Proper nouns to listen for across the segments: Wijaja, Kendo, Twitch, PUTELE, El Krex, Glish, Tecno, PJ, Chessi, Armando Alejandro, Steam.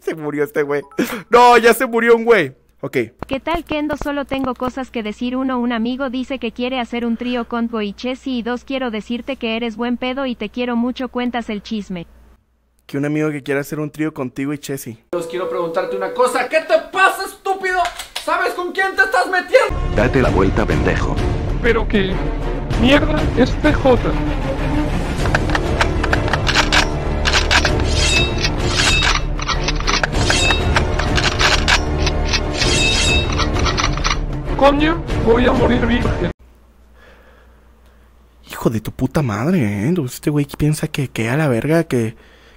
Se murió este güey. No, ya se murió un güey. Ok. ¿Qué tal, Kendo? Solo tengo cosas que decir. Uno, un amigo dice que quiere hacer un trío con Boy y Chessi. Y dos, quiero decirte que eres buen pedo y te quiero mucho. Cuentas el chisme. Que un amigo que quiera hacer un trío contigo y Chessi. Os quiero preguntarte una cosa. ¿Qué te pasa, estúpido? ¿Sabes con quién te estás metiendo? Date la vuelta, pendejo. Pero que mierda es PJ. Coño, voy a morir virgen. Hijo de tu puta madre, ¿eh? Este güey piensa que a la verga que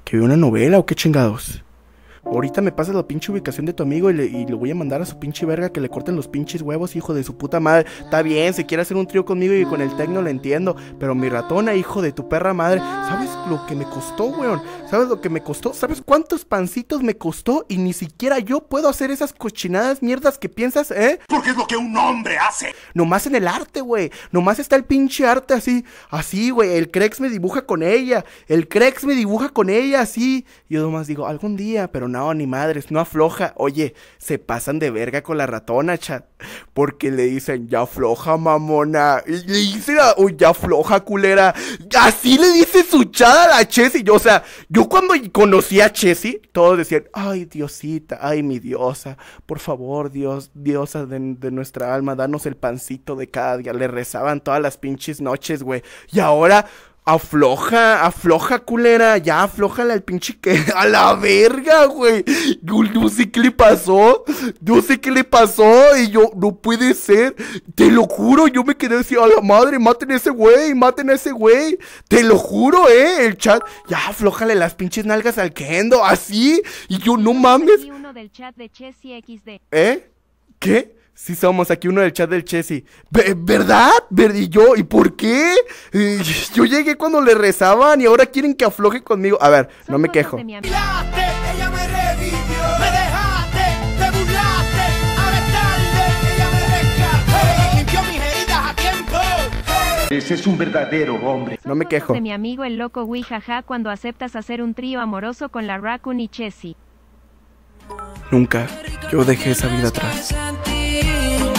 veo una novela o qué chingados. Ahorita me pasas la pinche ubicación de tu amigo y le voy a mandar a su pinche verga que le corten los pinches huevos, hijo de su puta madre. Está bien, si quiere hacer un trío conmigo y con el Tecno lo entiendo, pero mi ratona, hijo de tu perra madre, ¿sabes lo que me costó, weón? ¿Sabes lo que me costó? ¿Sabes cuántos pancitos me costó? Y ni siquiera yo puedo hacer esas cochinadas mierdas que piensas, ¿eh? Porque es lo que un hombre hace. Nomás en el arte, güey. Nomás está el pinche arte así, así, güey. El Krex me dibuja con ella. El Krex me dibuja con ella, así. Yo nomás digo, algún día, pero no, ni madres, no afloja. Oye, se pasan de verga con la ratona, chat. Porque le dicen, ya afloja, mamona. Y le dicen, oh, ya afloja, culera. Así le dice su chada a la Chessi. Yo, o sea, yo cuando conocí a Chessi, todos decían, ay, Diosita, ay, mi diosa, por favor, Dios, diosa de nuestra alma, danos el pancito de cada día. Le rezaban todas las pinches noches, güey. Y ahora, afloja, afloja, culera, ya aflójala al pinche que... A la verga, güey. No sé qué le pasó, no sé qué le pasó, y yo, no puede ser, te lo juro, yo me quedé así, a la madre, maten a ese güey, te lo juro, el chat, ya aflójale las pinches nalgas al Kendo, así, y yo, no mames. Y uno del chat de Chessi XD. ¿Qué? Sí somos, aquí uno del chat del Chessi. ¿Verdad? ¿Y yo? ¿Y por qué? Yo llegué cuando le rezaban y ahora quieren que afloje conmigo. A ver, no me quejo. ¡Me dejaste! ¡Ella me revivió! ¡Me dejaste! ¡Te burlaste! ¡Ahora es tarde! ¡Ella me rescató! ¡Limpió mis heridas a tiempo! Ese es un verdadero hombre. No me quejo. De mi amigo el loco Wijaja cuando aceptas hacer un trío amoroso con la Raccoon y Chessi. Nunca. Yo dejé esa vida atrás.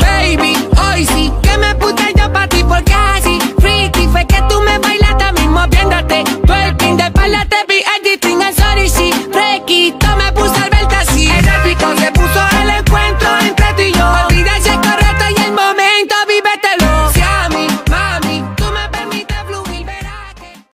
Baby, hoy sí.